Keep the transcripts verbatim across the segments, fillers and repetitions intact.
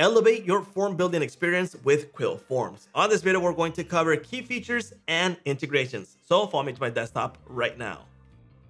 Elevate your form building experience with Quill Forms. On this video, we're going to cover key features and integrations. So follow me to my desktop right now.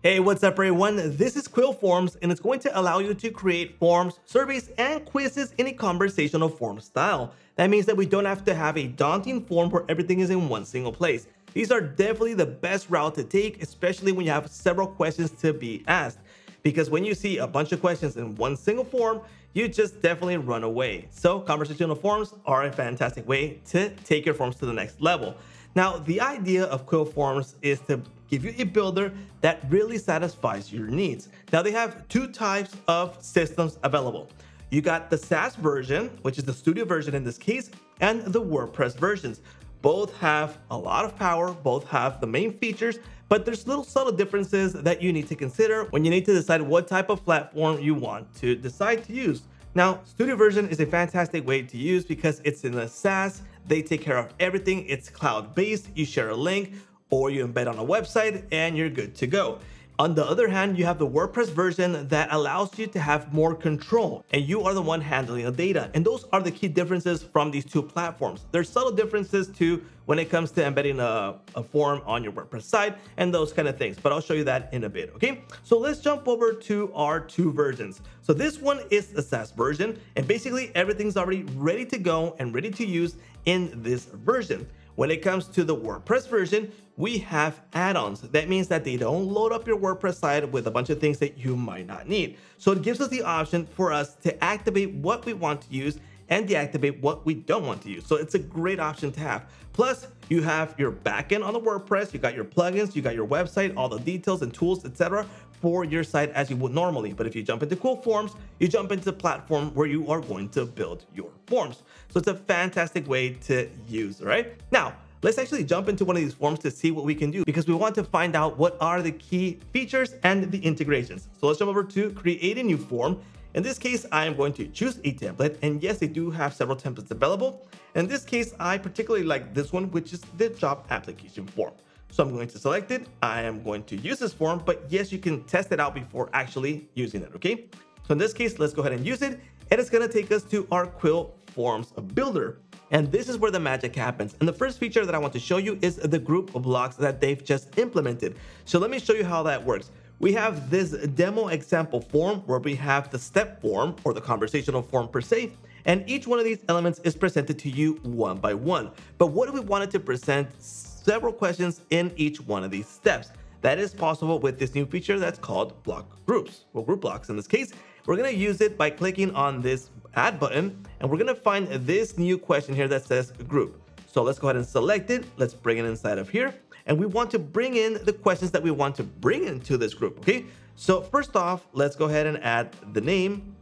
Hey, what's up everyone? This is Quill Forms, and it's going to allow you to create forms, surveys, and quizzes in a conversational form style. That means that we don't have to have a daunting form where everything is in one single place. These are definitely the best route to take, especially when you have several questions to be asked. Because when you see a bunch of questions in one single form, you just definitely run away. So conversational forms are a fantastic way to take your forms to the next level. Now, the idea of Quill Forms is to give you a builder that really satisfies your needs. Now, they have two types of systems available. You got the SaaS version, which is the studio version in this case, and the WordPress versions. Both have a lot of power, both have the main features, but there's little subtle differences that you need to consider when you need to decide what type of platform you want to decide to use. Now, studio version is a fantastic way to use because it's in the SaaS, they take care of everything, it's cloud-based, you share a link or you embed on a website and you're good to go. On the other hand, you have the WordPress version that allows you to have more control, and you are the one handling the data. And those are the key differences from these two platforms. There's subtle differences too when it comes to embedding a, a form on your WordPress site and those kind of things, but I'll show you that in a bit, okay? So let's jump over to our two versions. So this one is the SaaS version, and basically everything's already ready to go and ready to use in this version. When it comes to the WordPress version, we have add-ons. That means that they don't load up your WordPress site with a bunch of things that you might not need. So it gives us the option for us to activate what we want to use and deactivate what we don't want to use. So it's a great option to have. Plus, you have your backend on the WordPress, you got your plugins, you got your website, all the details and tools, et cetera for your site as you would normally. But if you jump into Quill Forms, you jump into the platform where you are going to build your forms. So it's a fantastic way to use, right? Now, let's actually jump into one of these forms to see what we can do, because we want to find out what are the key features and the integrations. So let's jump over to create a new form. In this case, I am going to choose a template, and yes, they do have several templates available. In this case, I particularly like this one, which is the job application form. So I'm going to select it. I am going to use this form, but yes, you can test it out before actually using it, okay? So in this case, let's go ahead and use it, and it's gonna take us to our Quill Forms builder. And this is where the magic happens. And the first feature that I want to show you is the group of blocks that they've just implemented. So let me show you how that works. We have this demo example form where we have the step form or the conversational form per se, and each one of these elements is presented to you one by one. But what if we wanted to present several questions in each one of these steps? That is possible with this new feature that's called block groups, or group blocks in this case. We're gonna use it by clicking on this add button, and we're gonna find this new question here that says group. So let's go ahead and select it. Let's bring it inside of here. And we want to bring in the questions that we want to bring into this group, okay? So first off, let's go ahead and add the name,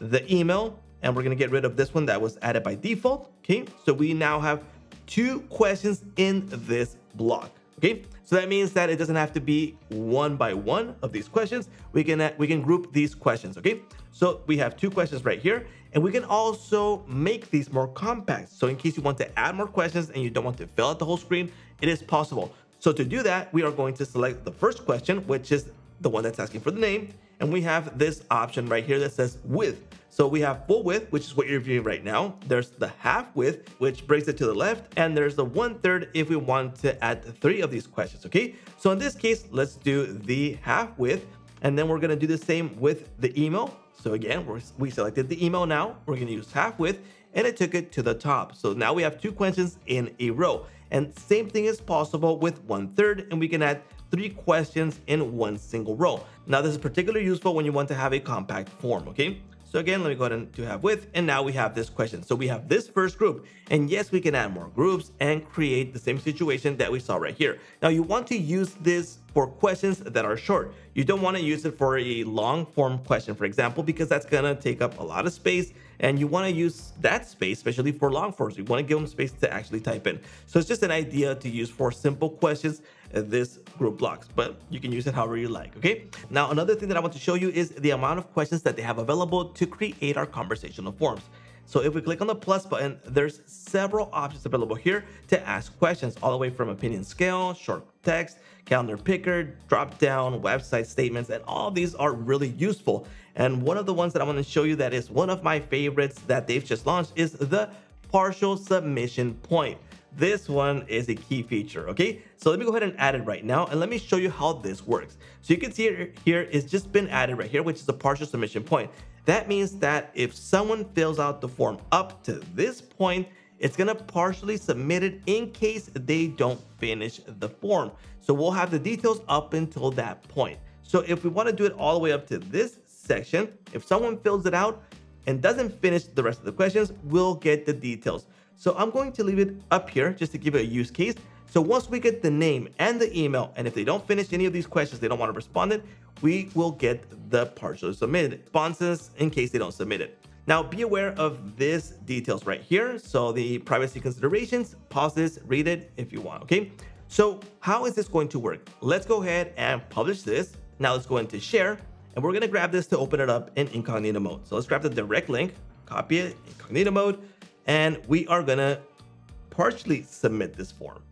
the email, and we're gonna get rid of this one that was added by default, okay? So we now have two questions in this block, okay? So that means that it doesn't have to be one by one of these questions. We can, we can group these questions, okay? So we have two questions right here, and we can also make these more compact. So in case you want to add more questions and you don't want to fill out the whole screen, it is possible. So to do that, we are going to select the first question, which is the one that's asking for the name. And we have this option right here that says width. So we have full width, which is what you're viewing right now. There's the half width, which brings it to the left. And there's the one third if we want to add three of these questions, okay? So in this case, let's do the half width. And then we're gonna do the same with the email. So again, we're, we selected the email now. We're gonna use half width, and it took it to the top. So now we have two questions in a row. And same thing is possible with one third, and we can add three questions in one single row. Now this is particularly useful when you want to have a compact form, okay? So again, let me go ahead and do half width, and now we have this question. So we have this first group, and yes, we can add more groups and create the same situation that we saw right here. Now you want to use this for questions that are short. You don't want to use it for a long form question, for example, because that's going to take up a lot of space, and you want to use that space, especially for long forms. You want to give them space to actually type in. So it's just an idea to use for simple questions, uh, this group blocks, but you can use it however you like, okay? Now, another thing that I want to show you is the amount of questions that they have available to create our conversational forms. So if we click on the plus button, there's several options available here to ask questions, all the way from opinion scale, short text, calendar picker, drop down, website statements, and all these are really useful. And one of the ones that I want to show you that is one of my favorites that they've just launched is the partial submission point. This one is a key feature, okay? So let me go ahead and add it right now, and let me show you how this works. So you can see it here, it's just been added right here, which is the partial submission point. That means that if someone fills out the form up to this point, it's gonna partially submit it in case they don't finish the form. So we'll have the details up until that point. So if we wanna do it all the way up to this section, if someone fills it out and doesn't finish the rest of the questions, we'll get the details. So I'm going to leave it up here just to give it a use case. So once we get the name and the email, and if they don't finish any of these questions, they don't want to respond it, we will get the partially submitted responses in case they don't submit it. Now be aware of this details right here. So the privacy considerations, pause this, read it if you want, okay? So how is this going to work? Let's go ahead and publish this. Now let's go into share, and we're gonna grab this to open it up in incognito mode. So let's grab the direct link, copy it, incognito mode, and we are gonna partially submit this form.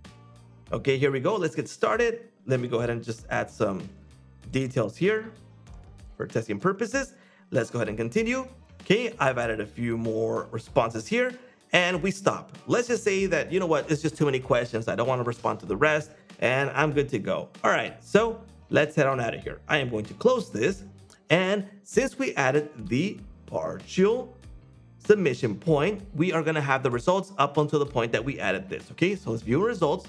Okay, here we go, let's get started. Let me go ahead and just add some details here for testing purposes. Let's go ahead and continue. Okay, I've added a few more responses here, and we stop. Let's just say that, you know what, it's just too many questions. I don't wanna respond to the rest, and I'm good to go. All right, so let's head on out of here. I am going to close this, and since we added the partial submission point, we are gonna have the results up until the point that we added this, okay? So let's view results.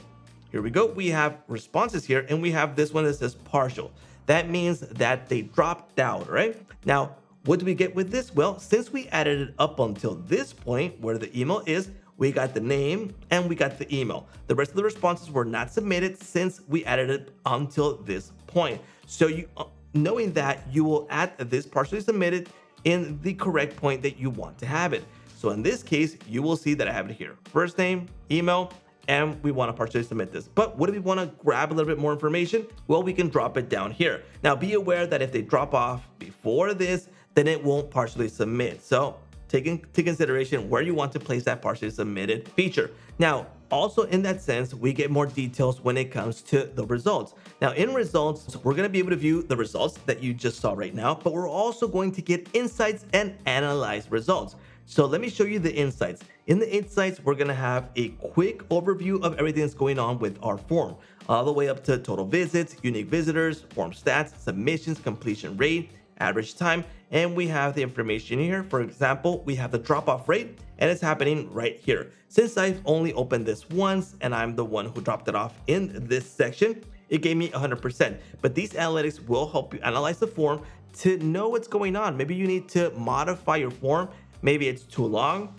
Here we go, we have responses here, and we have this one that says partial. That means that they dropped out, right? Now, what do we get with this? Well, since we added it up until this point where the email is, we got the name and we got the email. The rest of the responses were not submitted since we added it until this point. So you, knowing that, you will add this partially submitted in the correct point that you want to have it. So in this case, you will see that I have it here. First name, email, and we want to partially submit this. But what if we want to grab a little bit more information? Well, we can drop it down here. Now be aware that if they drop off before this, then it won't partially submit. So take into consideration where you want to place that partially submitted feature. Now, also in that sense, we get more details when it comes to the results. Now in results, we're gonna be able to view the results that you just saw right now, but we're also going to get insights and analyze results. So let me show you the insights. In the insights, we're gonna have a quick overview of everything that's going on with our form, all the way up to total visits, unique visitors, form stats, submissions, completion rate, average time, and we have the information here. For example, we have the drop-off rate, and it's happening right here. Since I've only opened this once and I'm the one who dropped it off in this section, it gave me one hundred percent. But these analytics will help you analyze the form to know what's going on. Maybe you need to modify your form. Maybe it's too long.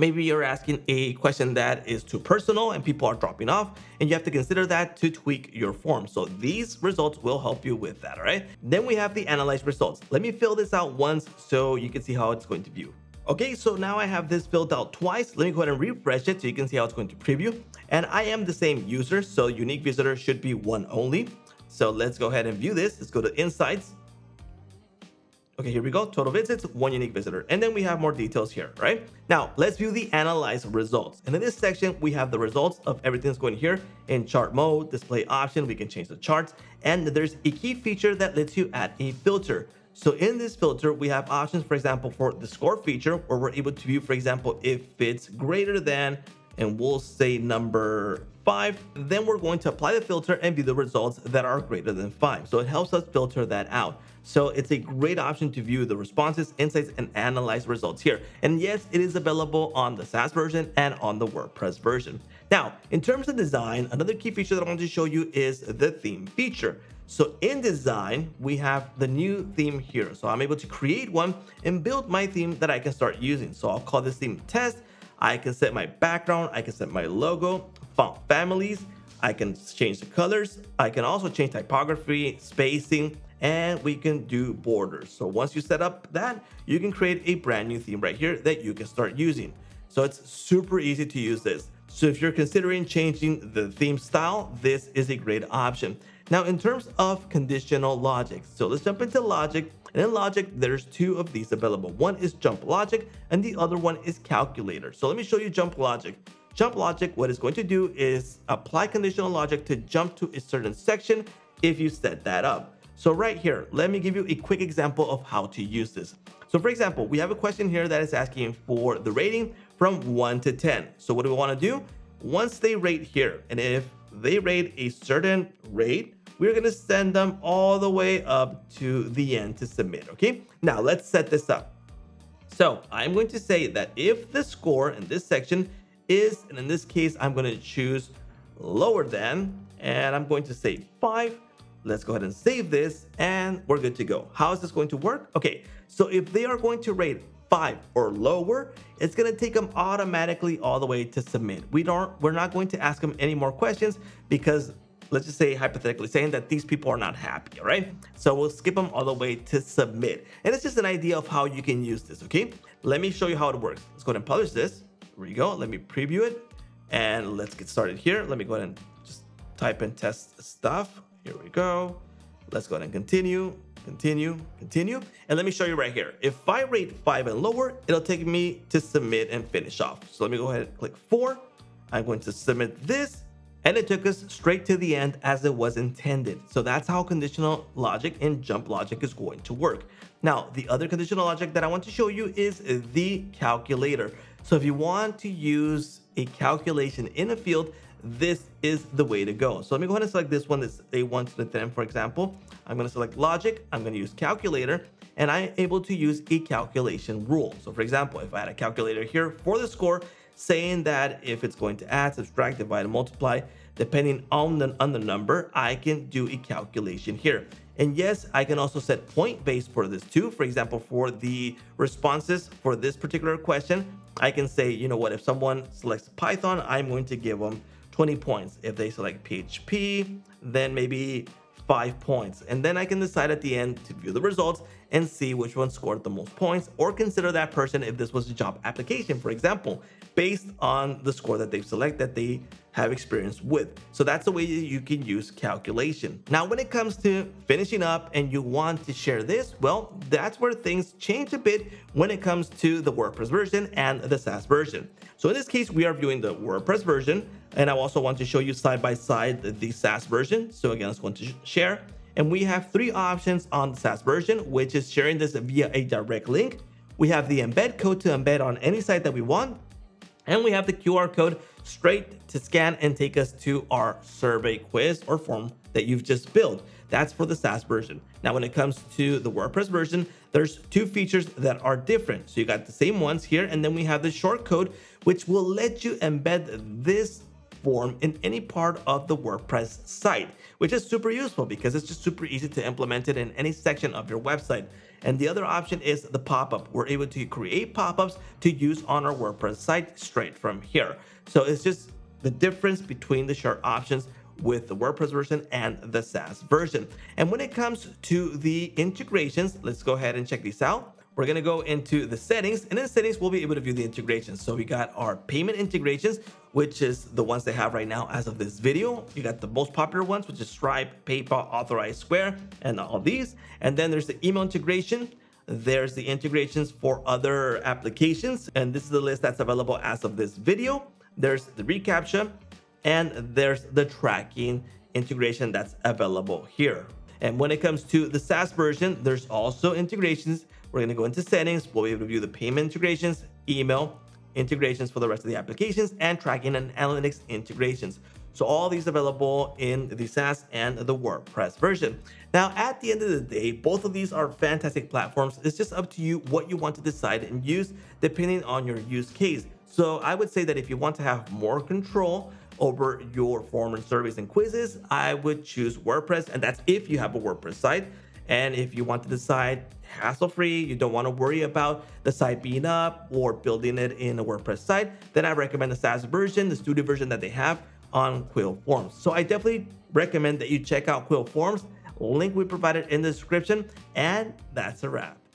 Maybe you're asking a question that is too personal and people are dropping off, and you have to consider that to tweak your form. So these results will help you with that, all right? Then we have the analyzed results. Let me fill this out once so you can see how it's going to view. Okay, so now I have this filled out twice. Let me go ahead and refresh it so you can see how it's going to preview. And I am the same user, so unique visitor should be one only. So let's go ahead and view this. Let's go to insights. Okay, here we go, total visits, one unique visitor. And then we have more details here, right? Now, let's view the analyze results. And in this section, we have the results of everything that's going here in chart mode, display option, we can change the charts. And there's a key feature that lets you add a filter. So in this filter, we have options, for example, for the score feature, where we're able to view, for example, if it's greater than, and we'll say number five, then we're going to apply the filter and view the results that are greater than five. So it helps us filter that out. So it's a great option to view the responses, insights, and analyze results here. And yes, it is available on the SaaS version and on the WordPress version. Now, in terms of design, another key feature that I wanted to show you is the theme feature. So in design, we have the new theme here. So I'm able to create one and build my theme that I can start using. So I'll call this theme test. I can set my background. I can set my logo, font families. I can change the colors. I can also change typography, spacing, and we can do borders. So once you set up that, you can create a brand new theme right here that you can start using. So it's super easy to use this. So if you're considering changing the theme style, this is a great option. Now, in terms of conditional logic, so let's jump into logic. And in logic, there's two of these available. One is jump logic and the other one is calculator. So let me show you jump logic. Jump logic, what it's going to do is apply conditional logic to jump to a certain section if you set that up. So right here, let me give you a quick example of how to use this. So for example, we have a question here that is asking for the rating from one to ten. So what do we want to do? Once they rate here, and if they rate a certain rate, we're going to send them all the way up to the end to submit. Okay, now let's set this up. So I'm going to say that if the score in this section is, and in this case, I'm going to choose lower than, and I'm going to say five. Let's go ahead and save this, and we're good to go. How is this going to work? Okay, so if they are going to rate five or lower, it's going to take them automatically all the way to submit. We don't, we're not going to ask them any more questions because let's just say hypothetically saying that these people are not happy, all right? So we'll skip them all the way to submit. And it's just an idea of how you can use this, okay? Let me show you how it works. Let's go ahead and publish this. Here we go. Let me preview it, and let's get started here. Let me go ahead and just type in test stuff. Here we go. Let's go ahead and continue, continue, continue. And let me show you right here. If I rate five and lower, it'll take me to submit and finish off. So let me go ahead and click four. I'm going to submit this, and it took us straight to the end as it was intended. So that's how conditional logic and jump logic is going to work. Now, the other conditional logic that I want to show you is the calculator. So if you want to use a calculation in a field, this is the way to go. So let me go ahead and select this one, that's a one to ten, for example. I'm going to select logic, I'm going to use calculator, and I'm able to use a calculation rule. So for example, if I had a calculator here for the score, saying that if it's going to add, subtract, divide, and multiply, depending on the, on the number, I can do a calculation here. And yes, I can also set point based for this too. For example, for the responses for this particular question, I can say, you know what, if someone selects Python, I'm going to give them twenty points. If they select P H P, then maybe five points. And then I can decide at the end to view the results and see which one scored the most points, or consider that person if this was a job application, for example, based on the score that they've selected that they have experience with. So that's the way you can use calculation. Now, when it comes to finishing up and you want to share this, well, that's where things change a bit when it comes to the WordPress version and the SaaS version. So in this case, we are viewing the WordPress version, and I also want to show you side by side the SaaS version. So again, let's go into share. And we have three options on the SaaS version, which is sharing this via a direct link. We have the embed code to embed on any site that we want. And we have the Q R code straight to scan and take us to our survey quiz or form that you've just built. That's for the SaaS version. Now, when it comes to the WordPress version, there's two features that are different. So you got the same ones here, and then we have the short code, which will let you embed this form in any part of the WordPress site, which is super useful because it's just super easy to implement it in any section of your website. And the other option is the pop-up. We're able to create pop-ups to use on our WordPress site straight from here. So it's just the difference between the short options with the WordPress version and the SaaS version. And when it comes to the integrations, let's go ahead and check these out. We're going to go into the settings, and in settings, we'll be able to view the integrations. So we got our payment integrations, which is the ones they have right now as of this video. You got the most popular ones, which is Stripe, PayPal, Authorize, Square, and all these. And then there's the email integration. There's the integrations for other applications. And this is the list that's available as of this video. There's the reCAPTCHA, and there's the tracking integration that's available here. And when it comes to the SaaS version, there's also integrations. We're going to go into settings. We'll be able to view the payment integrations, email integrations for the rest of the applications, and tracking and analytics integrations. So all these available in the SaaS and the WordPress version. Now, at the end of the day, both of these are fantastic platforms. It's just up to you what you want to decide and use depending on your use case. So I would say that if you want to have more control over your form and surveys and quizzes, I would choose WordPress, and that's if you have a WordPress site. And if you want to decide hassle-free, you don't want to worry about the site being up or building it in a WordPress site, then I recommend the SaaS version, the studio version that they have on Quill Forms. So I definitely recommend that you check out Quill Forms. Link we provided in the description, and that's a wrap.